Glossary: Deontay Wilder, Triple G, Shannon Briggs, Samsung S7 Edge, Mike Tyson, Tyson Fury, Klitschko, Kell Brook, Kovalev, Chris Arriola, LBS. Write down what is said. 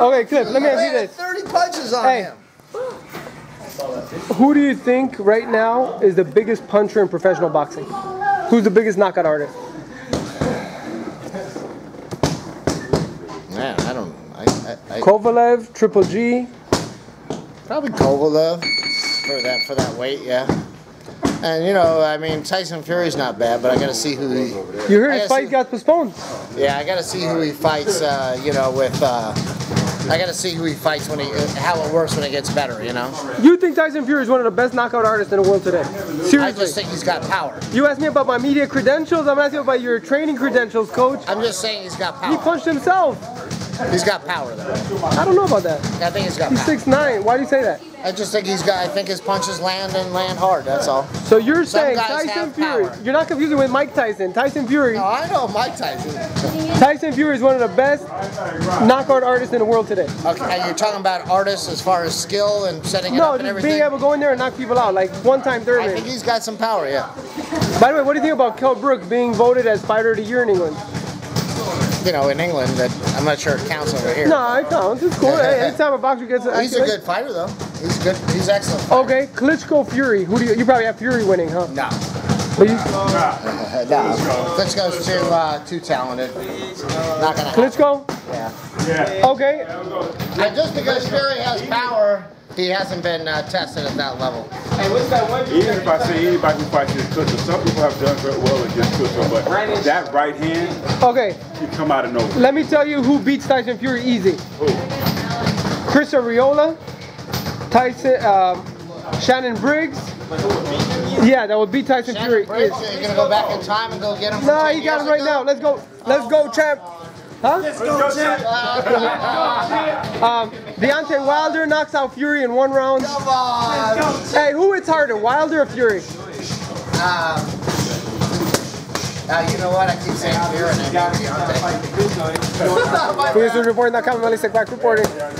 Okay, Cliff, let me ask you this. 30 punches on him. Who do you think right now is the biggest puncher in professional boxing? Who's the biggest knockout artist? Man, I don't. Kovalev, Triple G. Probably Kovalev for that weight, yeah. And you know, I mean, Tyson Fury's not bad, but I gotta see who he. You heard his fight got postponed. Yeah, I gotta see who he fights. You know, with. I gotta see who he fights when he, how it works when it gets better, you know? You think Tyson Fury is one of the best knockout artists in the world today? Seriously. I just think he's got power. You asked me about my media credentials, I'm asking about your training credentials, coach. I'm just saying he's got power. He punched himself. He's got power, though. I don't know about that. I think he's got power. He's 6'9", why do you say that? I just think he's got, I think his punches land and land hard, that's all. So you're saying Tyson Fury, you're not confusing with Mike Tyson, Tyson Fury. No, I know Mike Tyson. Tyson Fury is one of the best knockout artists in the world today. Okay, and you're talking about artists as far as skill and setting it up and everything? No, just being able to go in there and knock people out, like one time third. I think he's got some power, yeah. By the way, what do you think about Kell Brook being voted as Fighter of the Year in England? You know, in England, that I'm not sure it counts over here. No, it counts. It's cool. Hey, anytime a boxer gets an he's a good fighter, though. He's good. He's excellent fighter. Okay, Klitschko, Fury. Who do you probably have Fury winning, huh? No. No. Klitschko's too talented. Not gonna. Klitschko? Yeah. Okay. And just because Fury has power, he hasn't been tested at that level. Hey, what's that one? Even if I say anybody who fights against Klitschko, some people have done very well against Klitschko, but that right hand, you come out of nowhere. Let me tell you who beats Tyson Fury easy. Who? Chris Arriola, Tyson, Shannon Briggs. Yeah, that would beat Tyson Fury. Briggs, so you're gonna go back in time and go get him. Nah, you got him right now. Let's go. Let's go, champ. Huh? Let's go, champ. Deontay Wilder knocks out Fury in one round. Come on. Hey, who hits harder, Wilder or Fury? You know what? I keep saying Fury and Deontay. Please report in the comment. Back reporting.